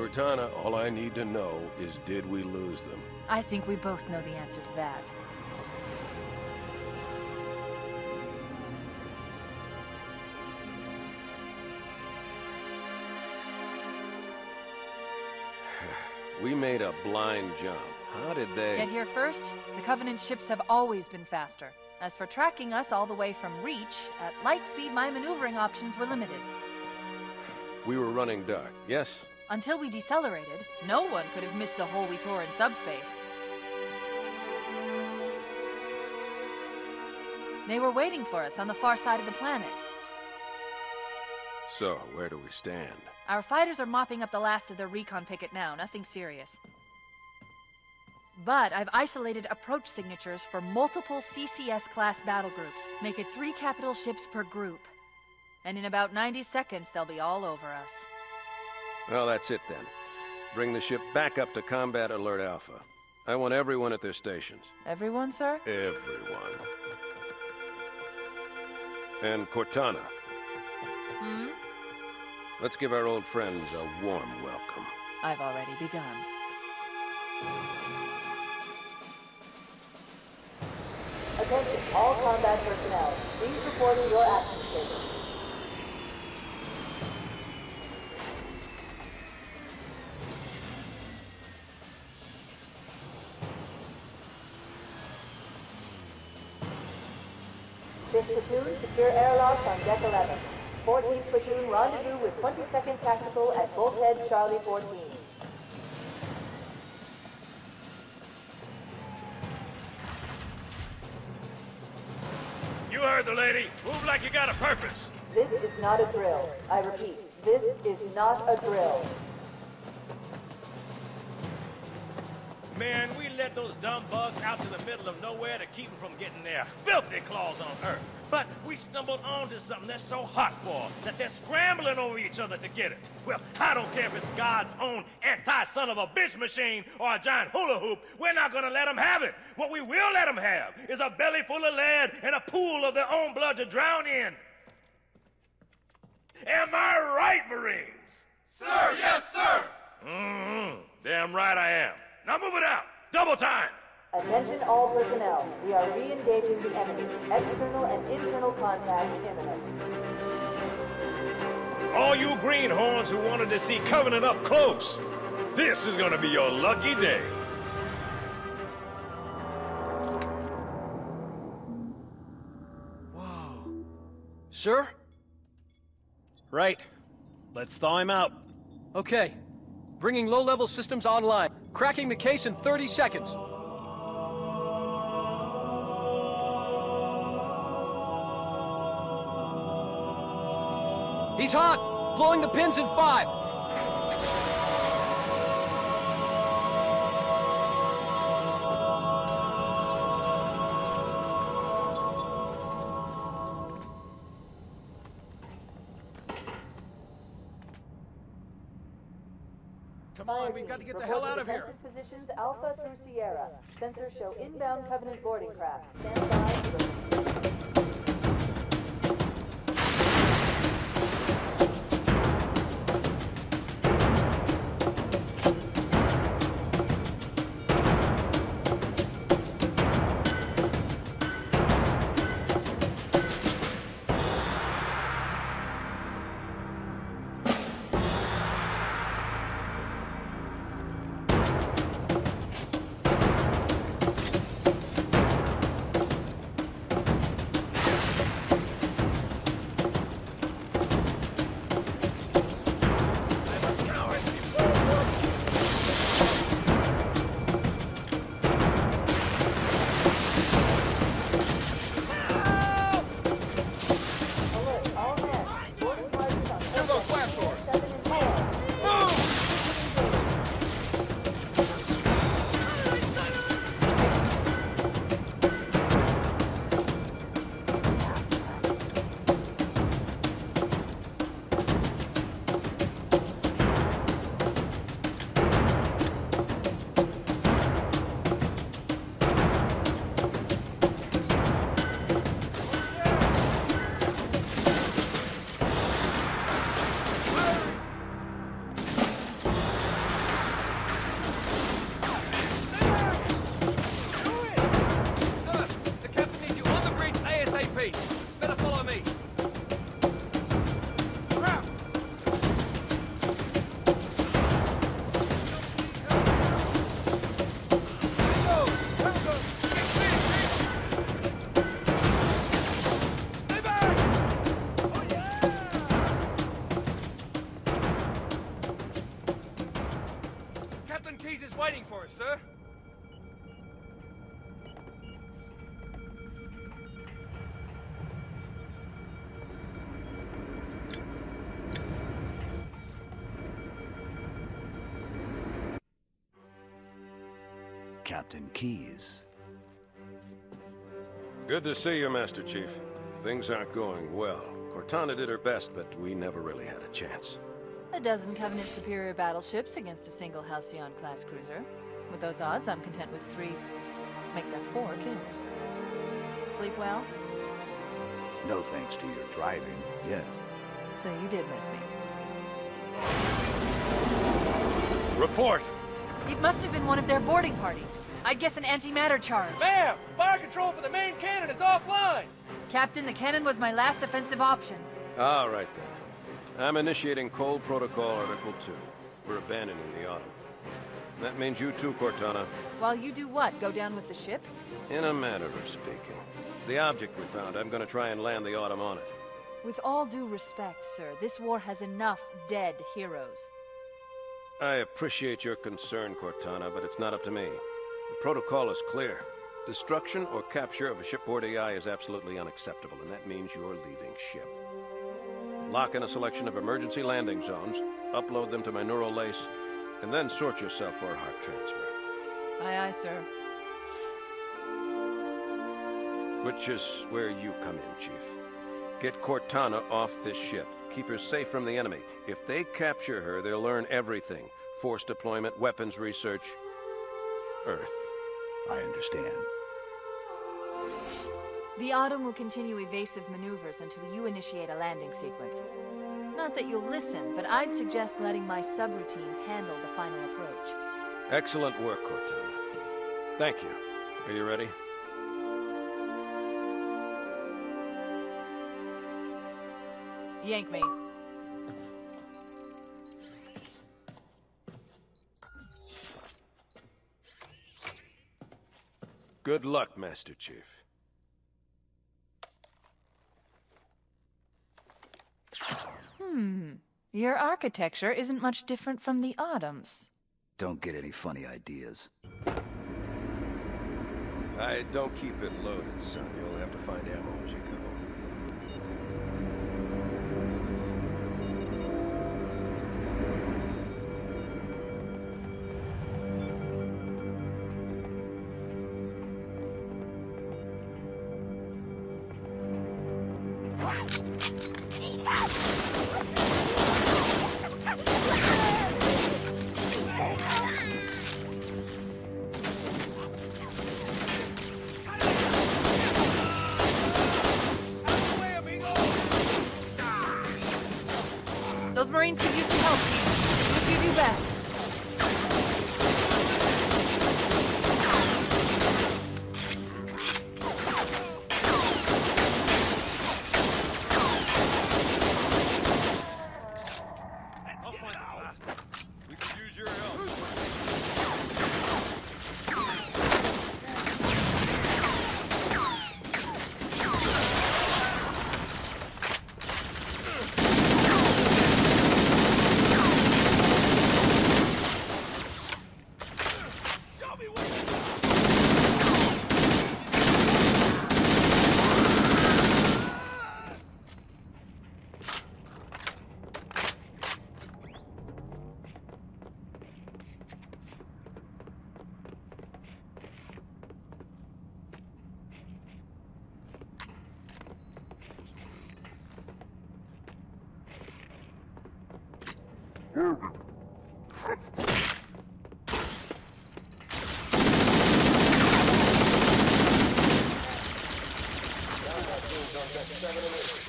Cortana, all I need to know is, did we lose them? I think we both know the answer to that. We made a blind jump. How did they... Get here first? The Covenant ships have always been faster. As for tracking us all the way from Reach, at light speed my maneuvering options were limited. We were running dark, yes? Until we decelerated, no one could have missed the hole we tore in subspace. They were waiting for us on the far side of the planet. So, where do we stand? Our fighters are mopping up the last of their recon picket now, nothing serious. But I've isolated approach signatures for multiple CCS-class battle groups. Make it 3 capital ships per group. And in about 90 seconds, they'll be all over us. Well, that's it then. Bring the ship back up to Combat Alert Alpha. I want everyone at their stations. Everyone, sir? Everyone. And Cortana. Hmm? Let's give our old friends a warm welcome. I've already begun. Attention, all combat personnel. Please report in your action statement. Platoon, secure airlocks on deck 11. 14th Platoon, rendezvous with 22nd Tactical at bolt head Charlie 14. You heard the lady. Move like you got a purpose. This is not a drill. I repeat, this is not a drill. Man, we let those dumb bugs out to the middle of nowhere to keep them from getting their filthy claws on Earth. But we stumbled onto something that's so hot for them that they're scrambling over each other to get it. Well, I don't care if it's God's own anti-son-of-a-bitch machine or a giant hula hoop. We're not gonna let them have it. What we will let them have is a belly full of lead and a pool of their own blood to drown in. Am I right, Marines? Sir, yes, sir! Mm-hmm. Damn right I am. Now move it out! Double time! Attention all personnel. We are re-engaging the enemy. External and internal contact imminent. All you greenhorns who wanted to see Covenant up close, this is gonna be your lucky day. Whoa. Sir? Right. Let's thaw him out. Okay. Bringing low-level systems online. Cracking the case in 30 seconds. He's hot! Blowing the pins in 5! Come on, we've got to get the hell out of here! Positions Alpha through Sierra. Sensors show inbound Covenant boarding craft. Stand by. Captain Keyes. Good to see you, Master Chief. Things aren't going well. Cortana did her best, but we never really had a chance. A dozen Covenant superior battleships against a single Halcyon class cruiser. With those odds, I'm content with 3. Make that 4 kills. Sleep well? No thanks to your driving, yes. So you did miss me. Report! It must have been one of their boarding parties. I'd guess an antimatter charge. Ma'am! Fire control for the main cannon is offline! Captain, the cannon was my last offensive option. All right then. I'm initiating Cold Protocol Article 2. We're abandoning the Autumn. That means you too, Cortana. While you do what? Go down with the ship? In a manner of speaking. The object we found, I'm gonna try and land the Autumn on it. With all due respect, sir, this war has enough dead heroes. I appreciate your concern, Cortana, but it's not up to me. The protocol is clear. Destruction or capture of a shipboard AI is absolutely unacceptable, and that means you're leaving ship. Lock in a selection of emergency landing zones, upload them to my neural lace, and then sort yourself for a heart transfer. Aye, aye, sir. Which is where you come in, Chief. Get Cortana off this ship. Keep her safe from the enemy. If they capture her, they'll learn everything. Force deployment, weapons research, Earth. I understand. The Autumn will continue evasive maneuvers until you initiate a landing sequence. Not that you'll listen, but I'd suggest letting my subroutines handle the final approach. Excellent work, Cortana. Thank you. Are you ready? Yank me. Good luck, Master Chief. Your architecture isn't much different from the Autumn's. Don't get any funny ideas. I don't keep it loaded, son. You'll have to find ammo as you go. Those Marines could use some help, Chief. What do you do best?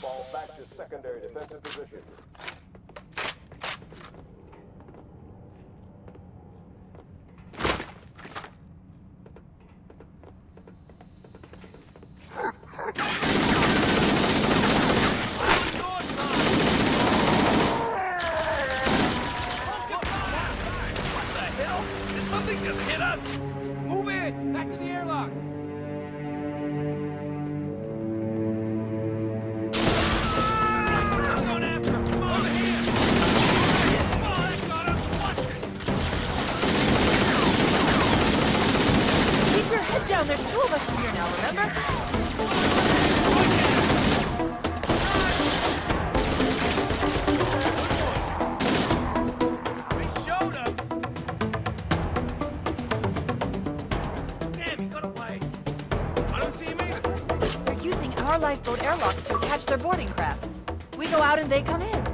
Fall back to secondary defensive position. After more lifeboat airlocks to attach their boarding craft. We go out and they come in.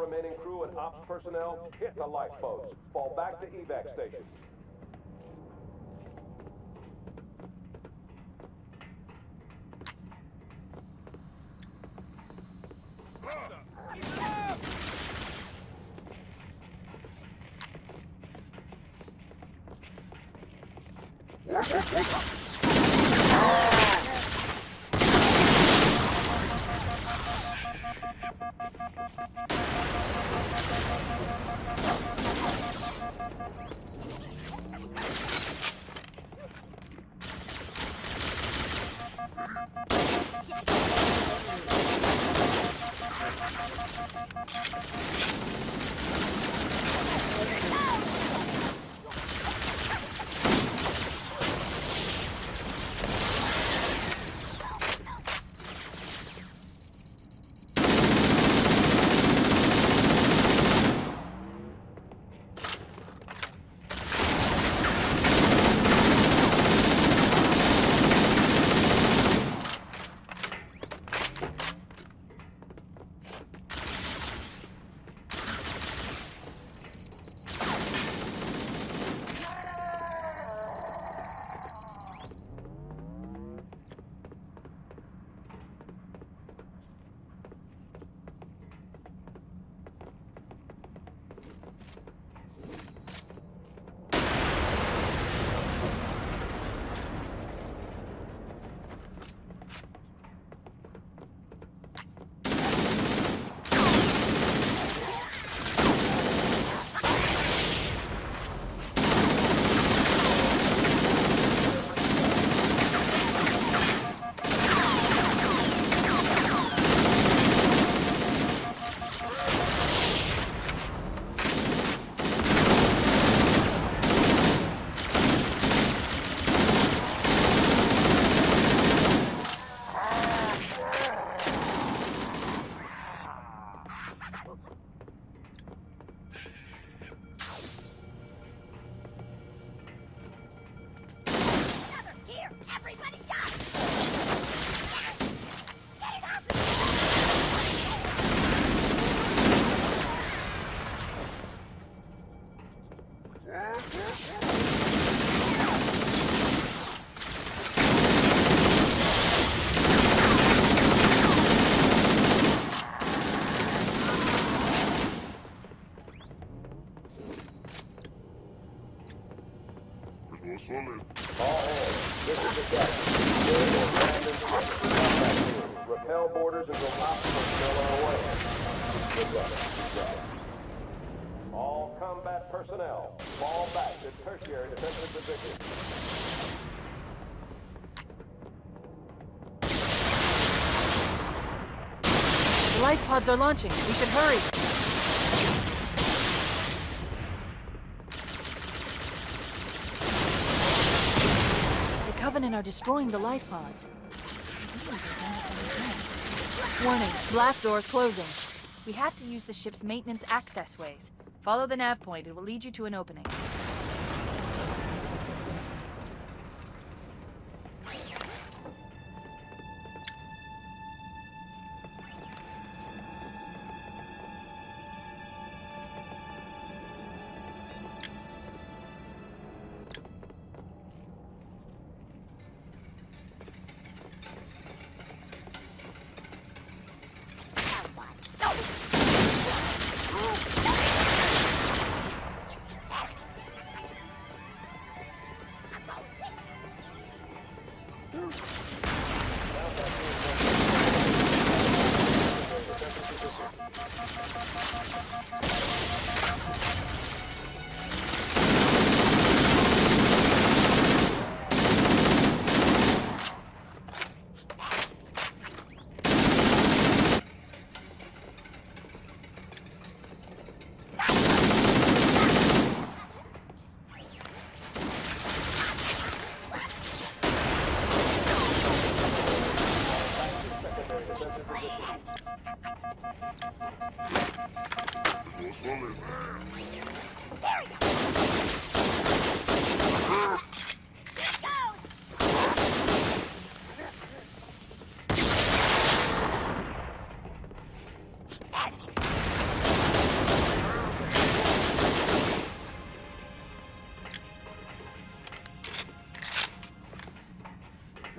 remaining crew and ops personnel, hit the lifeboats. Fall back to evac station. Light pods are launching. We should hurry. The Covenant are destroying the life pods. Warning, blast doors closing. We have to use the ship's maintenance access ways. Follow the nav point. It will lead you to an opening.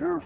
Sure.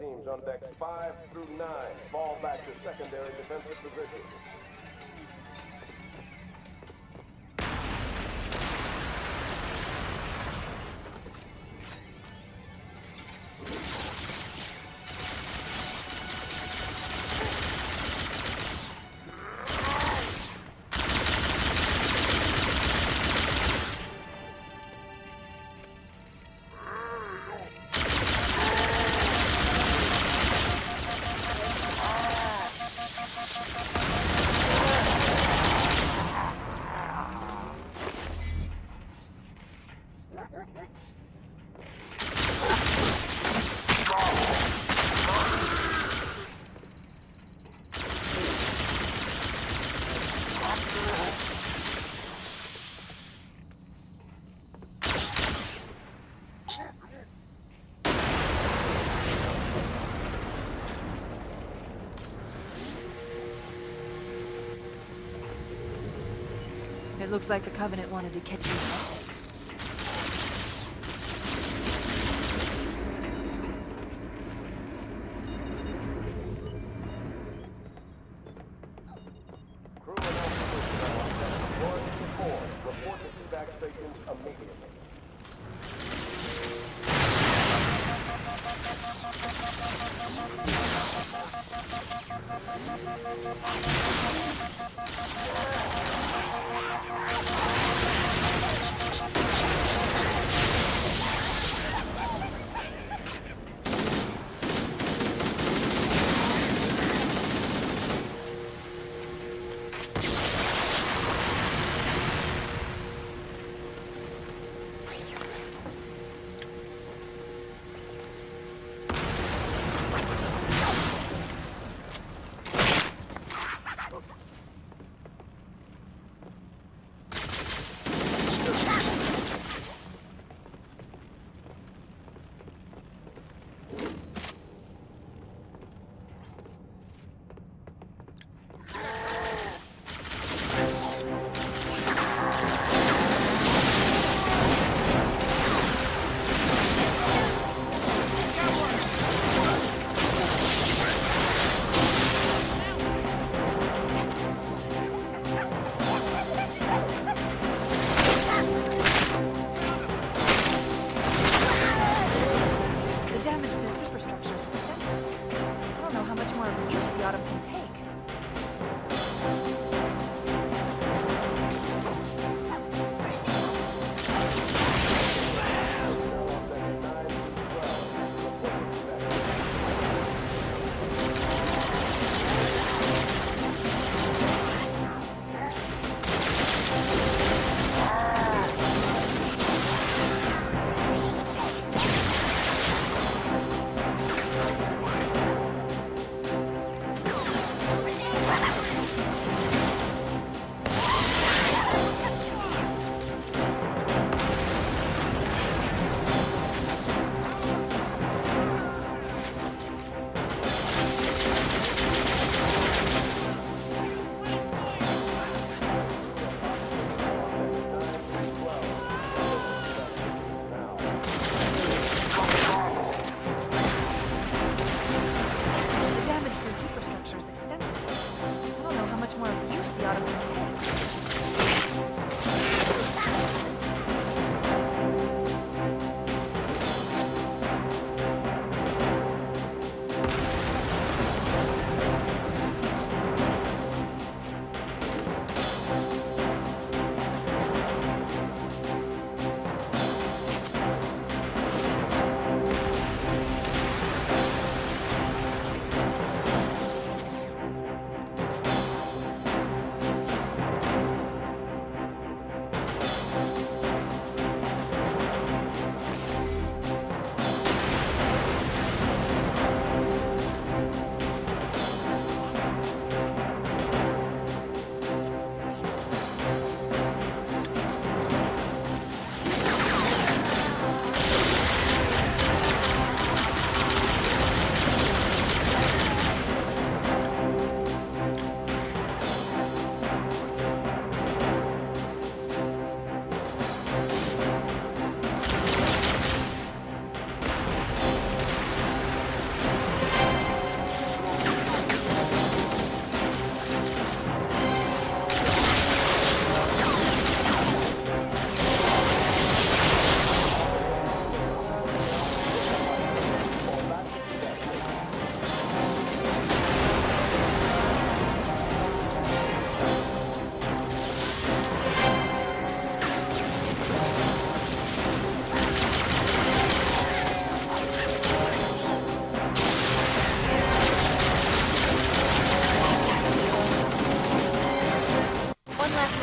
Teams on decks 5 through 9, fall back to secondary defensive position. It looks like the Covenant wanted to catch you.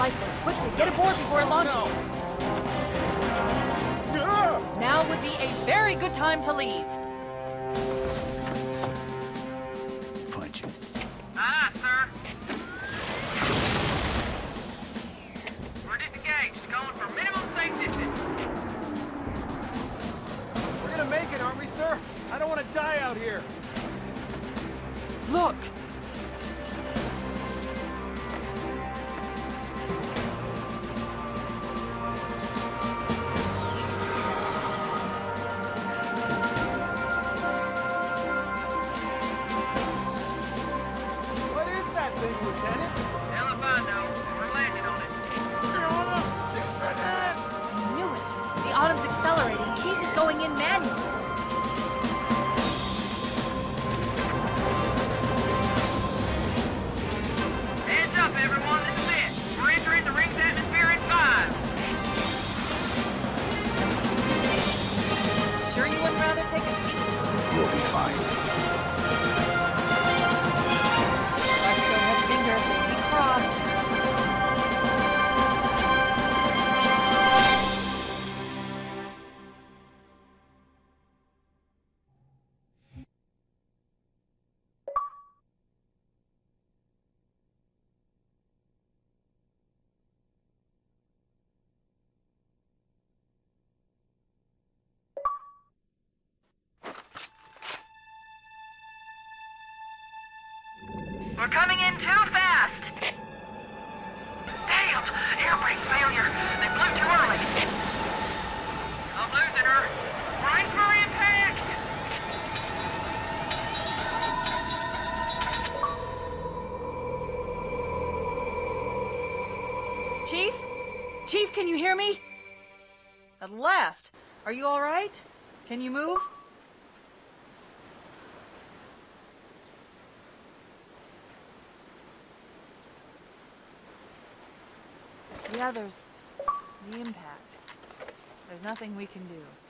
rifle. Quickly, get aboard before it launches. Now would be a very good time to leave. Punch it. Ah, sir. We're disengaged. Going for minimum safe distance. We're gonna make it, aren't we, sir? I don't want to die out here. Look! We're coming in too fast! Damn! Air brake failure! They blew too early! I'm losing her! Right for impact! Chief? Chief, can you hear me? At last! Are you alright? Can you move? The others, the impact. There's nothing we can do.